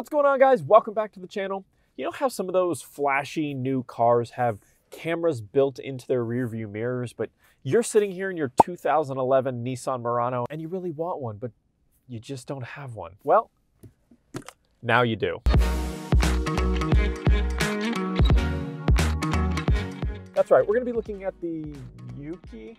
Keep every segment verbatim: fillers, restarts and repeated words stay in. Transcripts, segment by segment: What's going on, guys? Welcome back to the channel. You know how some of those flashy new cars have cameras built into their rear view mirrors, but you're sitting here in your two thousand eleven Nissan Murano and you really want one, but you just don't have one? Well, now you do. That's right, we're gonna be looking at the EUKI,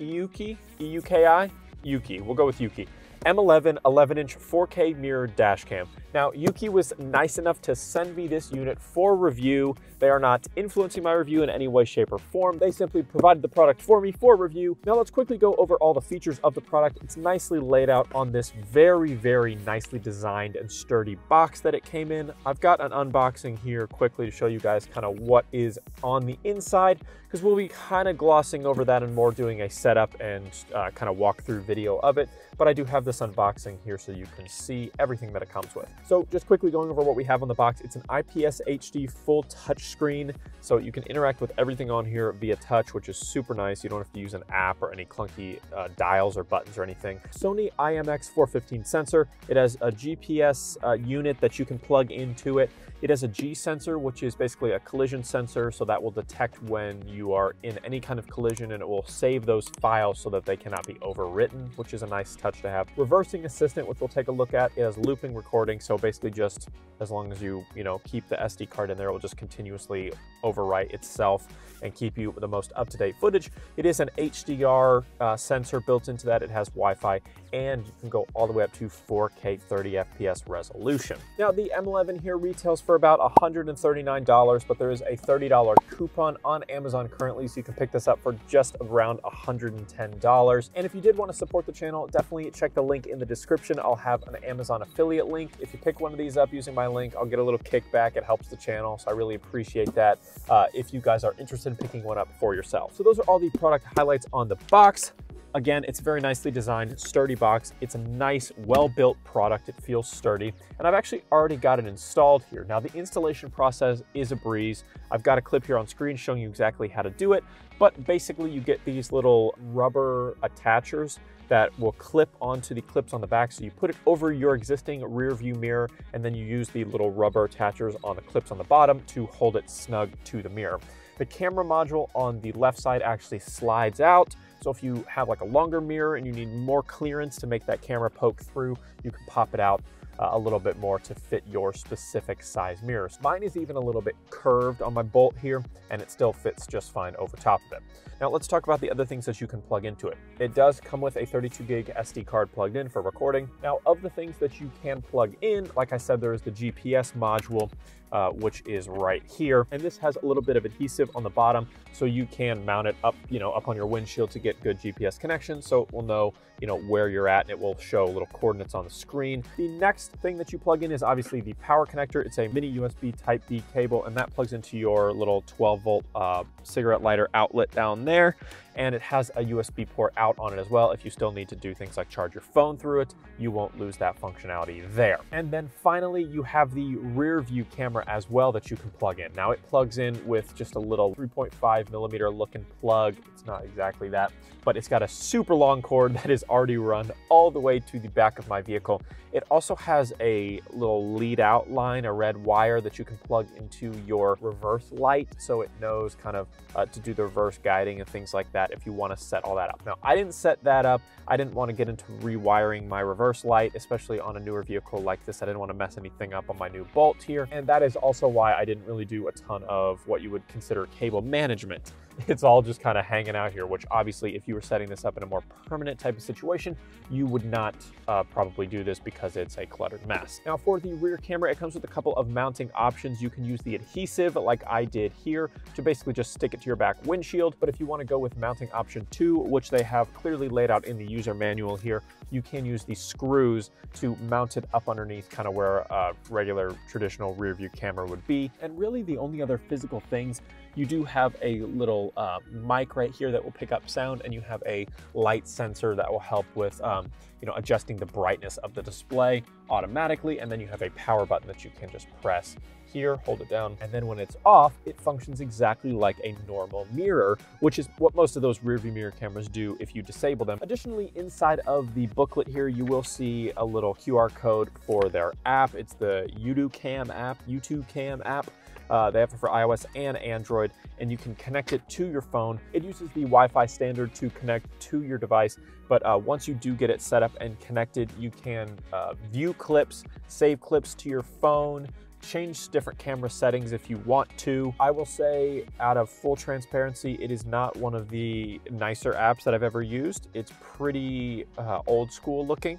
EUKI, EUKI, EUKI, we'll go with EUKI. M eleven eleven inch four K mirror dash cam. Now, EUKI was nice enough to send me this unit for review. They are not influencing my review in any way, shape, or form. They simply provided the product for me for review. Now let's quickly go over all the features of the product. It's nicely laid out on this very, very nicely designed and sturdy box that it came in. I've got an unboxing here quickly to show you guys kind of what is on the inside, because we'll be kind of glossing over that and more doing a setup and uh, kind of walkthrough video of it. But I do have this unboxing here so you can see everything that it comes with. So just quickly going over what we have on the box, it's an I P S H D full touch screen, so you can interact with everything on here via touch, which is super nice. You don't have to use an app or any clunky uh, dials or buttons or anything. Sony I M X four fifteen sensor. It has a G P S uh, unit that you can plug into it. It has a G sensor, which is basically a collision sensor, so that will detect when you are in any kind of collision, and it will save those files so that they cannot be overwritten, which is a nice touch to have. Reversing assistant, which we'll take a look at, is looping recording. So basically, just as long as you, you know, keep the S D card in there, it will just continuously overwrite itself and keep you the most up-to-date footage. It is an H D R uh, sensor built into that. It has Wi-Fi, and you can go all the way up to four K thirty F P S resolution. Now, the M eleven here retails for about one hundred thirty-nine dollars, but there is a thirty dollar coupon on Amazon currently, so you can pick this up for just around one hundred ten dollars. And if you did want to support the channel, definitely check the link in the description. I'll have an Amazon affiliate link. If you pick one of these up using my link, I'll get a little kickback. It helps the channel, so I really appreciate that uh, if you guys are interested in picking one up for yourself. So those are all the product highlights on the box. Again, it's a very nicely designed, sturdy box. It's a nice, well-built product. It feels sturdy. And I've actually already got it installed here. Now, the installation process is a breeze. I've got a clip here on screen showing you exactly how to do it. But basically, you get these little rubber attachers that will clip onto the clips on the back. So you put it over your existing rear view mirror, and then you use the little rubber attachers on the clips on the bottom to hold it snug to the mirror. The camera module on the left side actually slides out. So if you have like a longer mirror and you need more clearance to make that camera poke through, you can pop it out uh, a little bit more to fit your specific size mirrors. Mine is even a little bit curved on my bolt here, and it still fits just fine over top of it. Now let's talk about the other things that you can plug into it. It does come with a thirty-two gig S D card plugged in for recording. Now, of the things that you can plug in, like I said, there is the G P S module, uh, which is right here. And this has a little bit of adhesive on the bottom, so you can mount it up, you know, up on your windshield to get good G P S connection. So it will know, you know, where you're at, and it will show little coordinates on the screen. The next thing that you plug in is obviously the power connector. It's a mini U S B type D cable, and that plugs into your little twelve volt uh, cigarette lighter outlet down there. There, and it has a U S B port out on it as well. If you still need to do things like charge your phone through it, you won't lose that functionality there. And then finally, you have the rear view camera as well that you can plug in. Now, it plugs in with just a little three point five millimeter looking plug. It's not exactly that, but it's got a super long cord that is already run all the way to the back of my vehicle. It also has a little lead out line, a red wire that you can plug into your reverse light, so it knows kind of uh, to do the reverse guiding and things like that if you want to set all that up. Now, I didn't set that up. I didn't want to get into rewiring my reverse light, especially on a newer vehicle like this. I didn't want to mess anything up on my new Bolt here. And that is also why I didn't really do a ton of what you would consider cable management. It's all just kind of hanging out here, which obviously, if you were setting this up in a more permanent type of situation, you would not uh, probably do this because it's a cluttered mess. Now, for the rear camera, it comes with a couple of mounting options. You can use the adhesive like I did here to basically just stick it to your back windshield. But if you want to go with mounting option two, which they have clearly laid out in the user manual here, you can use these screws to mount it up underneath kind of where a regular traditional rear view camera would be. And really, the only other physical things, you do have a little uh, mic right here that will pick up sound, and you have a light sensor that will help with um, you know, adjusting the brightness of the display automatically. And then you have a power button that you can just press here, hold it down. And then when it's off, it functions exactly like a normal mirror, which is what most of those rear view mirror cameras do if you disable them. Additionally, inside of the booklet here, you will see a little Q R code for their app. It's the U two Cam app, U two Cam app. Uh, they have it for iOS and Android, and you can connect it to your phone. It uses the Wi-Fi standard to connect to your device, but uh, once you do get it set up and connected, you can uh, view clips, save clips to your phone, change different camera settings if you want to. I will say, out of full transparency, it is not one of the nicer apps that I've ever used. It's pretty uh, old school looking,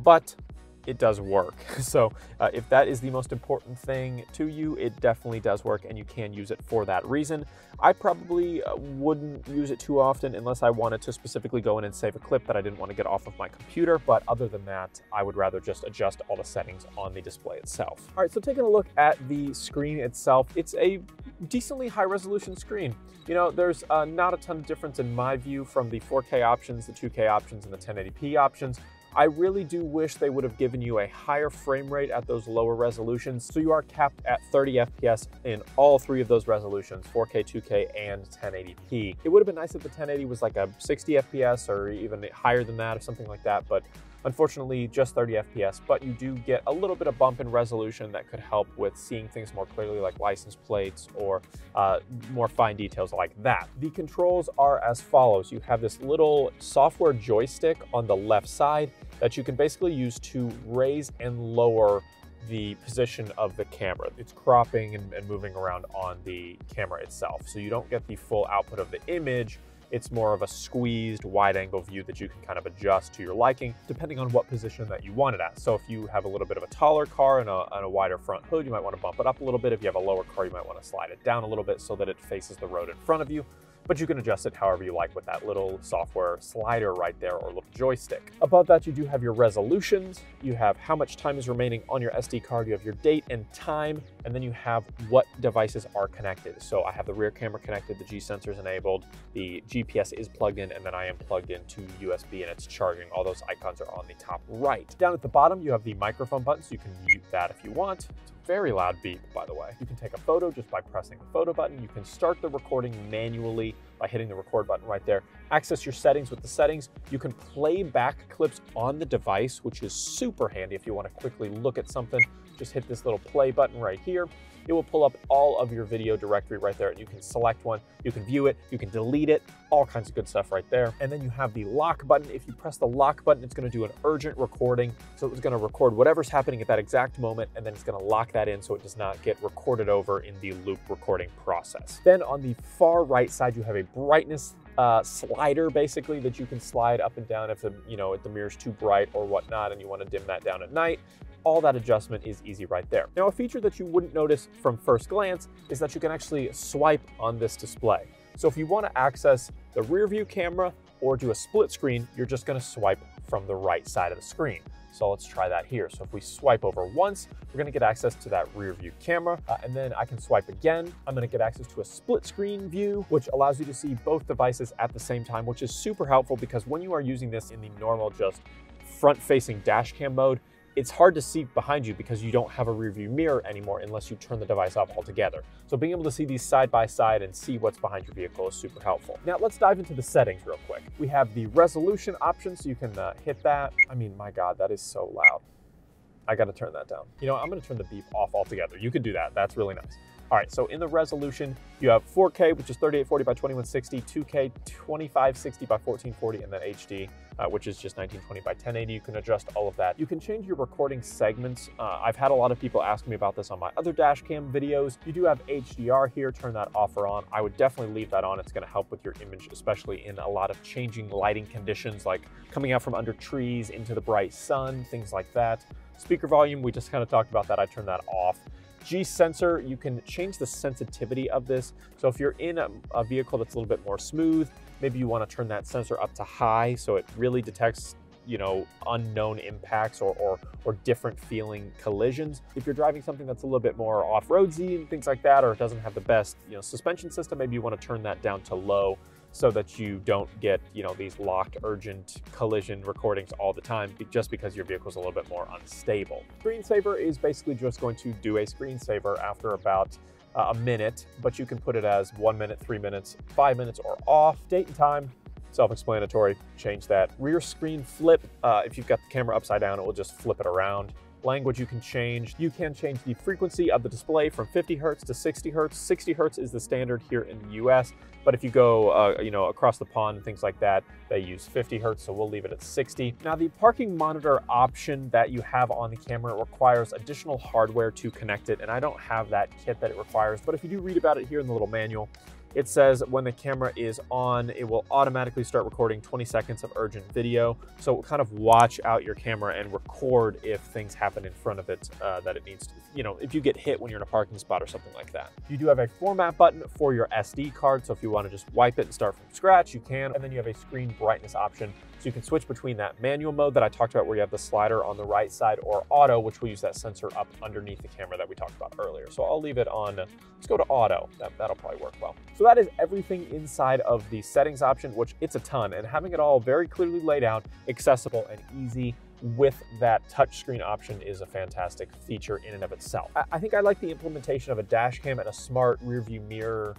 but it does work. So uh, if that is the most important thing to you, it definitely does work, and you can use it for that reason. I probably wouldn't use it too often unless I wanted to specifically go in and save a clip that I didn't want to get off of my computer. But other than that, I would rather just adjust all the settings on the display itself. All right, so taking a look at the screen itself, it's a decently high resolution screen. You know, there's uh, not a ton of difference in my view from the four K options, the two K options, and the ten eighty p options. I really do wish they would have given you a higher frame rate at those lower resolutions, so you are capped at thirty F P S in all three of those resolutions, four K, two K, and ten eighty p. It would have been nice if the ten eighty was like a sixty F P S or even higher than that or something like that, but unfortunately just thirty F P S, but you do get a little bit of bump in resolution that could help with seeing things more clearly, like license plates or uh, more fine details like that. The controls are as follows. You have this little software joystick on the left side that you can basically use to raise and lower the position of the camera. It's cropping and, and moving around on the camera itself. So you don't get the full output of the image. It's more of a squeezed wide angle view that you can kind of adjust to your liking, depending on what position that you want it at. So if you have a little bit of a taller car and a, and a wider front hood, you might want to bump it up a little bit. If you have a lower car, you might want to slide it down a little bit so that it faces the road in front of you. But you can adjust it however you like with that little software slider right there, or little joystick. Above that, you do have your resolutions. You have how much time is remaining on your S D card. You have your date and time, and then you have what devices are connected. So I have the rear camera connected, the G sensor is enabled, the G P S is plugged in, and then I am plugged into U S B and it's charging. All those icons are on the top right. Down at the bottom, you have the microphone button, so you can mute that if you want. It's a very loud beep, by the way. You can take a photo just by pressing the photo button. You can start the recording manually by hitting the record button right there. Access your settings with the settings. You can play back clips on the device, which is super handy if you want to quickly look at something. Just hit this little play button right here. It will pull up all of your video directory right there, and you can select one, you can view it, you can delete it, all kinds of good stuff right there. And then you have the lock button. If you press the lock button, it's gonna do an urgent recording. So it's gonna record whatever's happening at that exact moment, and then it's gonna lock that in so it does not get recorded over in the loop recording process. Then on the far right side, you have a brightness Uh, slider basically that you can slide up and down if the, you know, if the mirror's too bright or whatnot and you want to dim that down at night. All that adjustment is easy right there. Now, a feature that you wouldn't notice from first glance is that you can actually swipe on this display. So if you want to access the rear view camera or do a split screen, you're just going to swipe from the right side of the screen. So let's try that here. So if we swipe over once, we're gonna get access to that rear view camera, uh, and then I can swipe again. I'm gonna get access to a split screen view, which allows you to see both devices at the same time, which is super helpful because when you are using this in the normal, just front-facing dash cam mode, it's hard to see behind you because you don't have a rear view mirror anymore unless you turn the device off altogether. So being able to see these side by side and see what's behind your vehicle is super helpful. Now let's dive into the settings real quick. We have the resolution option, so you can uh, hit that. I mean, my God, that is so loud. I gotta turn that down. You know, I'm gonna turn the beep off altogether. You can do that, that's really nice. All right, so in the resolution, you have four K, which is thirty-eight forty by twenty-one sixty, two K, twenty-five sixty by fourteen forty, and then H D, uh, which is just nineteen twenty by ten eighty. You can adjust all of that. You can change your recording segments. Uh, I've had a lot of people ask me about this on my other dash cam videos. You do have H D R here, turn that off or on. I would definitely leave that on. It's gonna help with your image, especially in a lot of changing lighting conditions, like coming out from under trees into the bright sun, things like that. Speaker volume, we just kind of talked about that. I turned that off. G sensor, you can change the sensitivity of this. So if you're in a, a vehicle that's a little bit more smooth, maybe you want to turn that sensor up to high so it really detects, you know, unknown impacts or, or, or different feeling collisions. If you're driving something that's a little bit more off-roadsy and things like that, or it doesn't have the best, you know, suspension system, maybe you want to turn that down to low, so that you don't get, you know, these locked urgent collision recordings all the time just because your vehicle's a little bit more unstable. Screensaver is basically just going to do a screensaver after about uh, a minute, but you can put it as one minute, three minutes, five minutes, or off. Date and time, self-explanatory, change that. Rear screen flip, uh, if you've got the camera upside down, it will just flip it around. Language you can change. You can change the frequency of the display from fifty hertz to sixty hertz. sixty hertz is the standard here in the U S, but if you go uh, you know, across the pond and things like that, they use fifty hertz, so we'll leave it at sixty. Now, the parking monitor option that you have on the camera requires additional hardware to connect it, and I don't have that kit that it requires, but if you do read about it here in the little manual, it says when the camera is on, it will automatically start recording twenty seconds of urgent video. So kind of watch out your camera and record if things happen in front of it uh, that it needs to, you know, if you get hit when you're in a parking spot or something like that. You do have a format button for your S D card. So if you want to just wipe it and start from scratch, you can. And then you have a screen brightness option. So you can switch between that manual mode that I talked about where you have the slider on the right side, or auto, which will use that sensor up underneath the camera that we talked about earlier. So I'll leave it on, let's go to auto. That, that'll probably work well. So that is everything inside of the settings option, which it's a ton, and having it all very clearly laid out, accessible and easy with that touchscreen option is a fantastic feature in and of itself. I, I think I like the implementation of a dash cam and a smart rear view mirror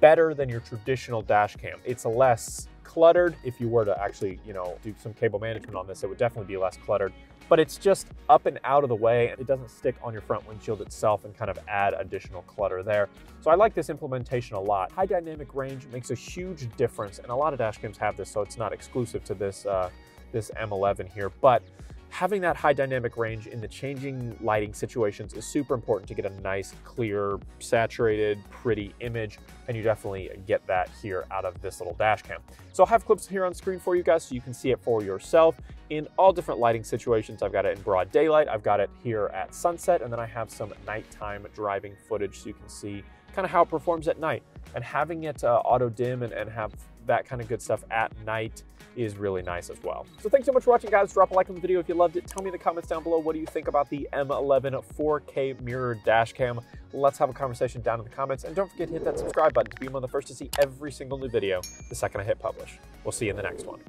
better than your traditional dash cam. It's less cluttered. If you were to actually, you know, do some cable management on this, it would definitely be less cluttered, but it's just up and out of the way, and it doesn't stick on your front windshield itself and kind of add additional clutter there. So I like this implementation a lot. High dynamic range makes a huge difference, and a lot of dash cams have this, so it's not exclusive to this, uh, this M eleven here, but having that high dynamic range in the changing lighting situations is super important to get a nice, clear, saturated, pretty image, and you definitely get that here out of this little dash cam. So I'll have clips here on screen for you guys so you can see it for yourself in all different lighting situations. I've got it in broad daylight, I've got it here at sunset, and then I have some nighttime driving footage so you can see kind of how it performs at night. And having it uh, auto dim and, and have that kind of good stuff at night is really nice as well. So thanks so much for watching, guys. Drop a like on the video if you loved it. Tell me in the comments down below, what do you think about the M eleven four K mirror dash cam? Let's have a conversation down in the comments, and don't forget to hit that subscribe button to be one of the first to see every single new video the second I hit publish. We'll see you in the next one.